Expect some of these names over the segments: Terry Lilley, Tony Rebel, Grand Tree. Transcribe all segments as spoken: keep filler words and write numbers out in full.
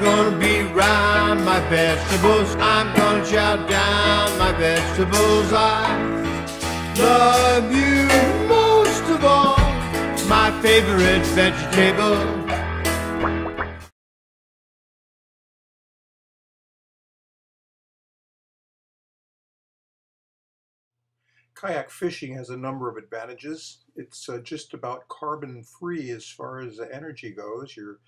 I'm gonna beat round my vegetables. I'm gonna chow down my vegetables. I love you most of all, my favorite vegetable. Kayak fishing has a number of advantages. It's uh, just about carbon-free as far as the energy goes. You're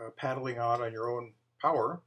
uh, paddling out on your own power.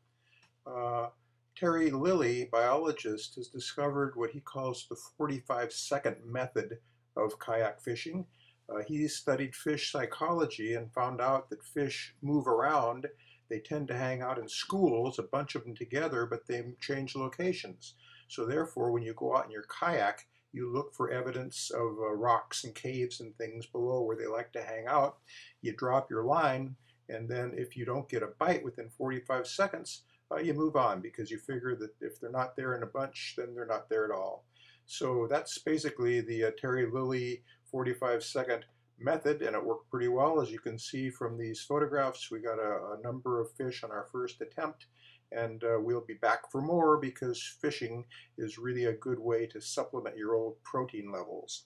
Uh, Terry Lilley, biologist, has discovered what he calls the forty-five second method of kayak fishing. Uh, he studied fish psychology and found out that fish move around. They tend to hang out in schools, a bunch of them together, but they change locations. So therefore, when you go out in your kayak, you look for evidence of uh, rocks and caves and things below where they like to hang out. You drop your line, and then if you don't get a bite within forty-five seconds, uh, you move on, because you figure that if they're not there in a bunch, then they're not there at all. So that's basically the uh, Terry Lilley forty-five second method, and it worked pretty well. As you can see from these photographs, we got a, a number of fish on our first attempt. And uh, we'll be back for more, because fishing is really a good way to supplement your old protein levels.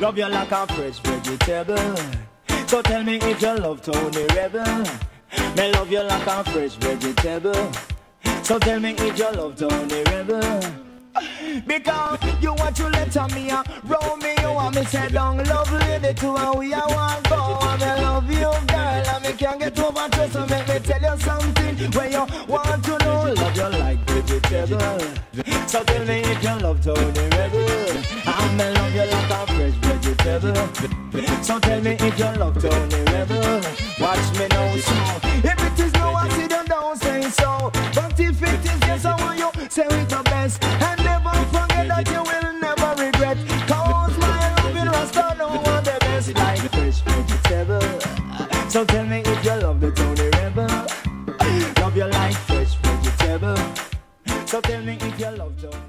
Love you like a fresh vegetable. So tell me if you love Tony Rebel. Me love you like a fresh vegetable. So tell me if you love Tony Rebel. Because you want to let on me and roll me, you want me say down lovely the two and we are one go. And me love you girl and me can't get over to, so make me tell you something when you want to know. Love you like vegetable. So tell me if you love Tony Rebel. And me love you like a fresh vegetable. So tell me if you love Tony Rebel. Watch me now, so if it is no, I see them down saying so. But if it is yes, I want you say it the best. And never forget that you will never regret. Cause my love will last on over the best. Like fresh vegetable. So tell me if you love the Tony Rebel. Love you like fresh vegetable. So tell me if you love Tony.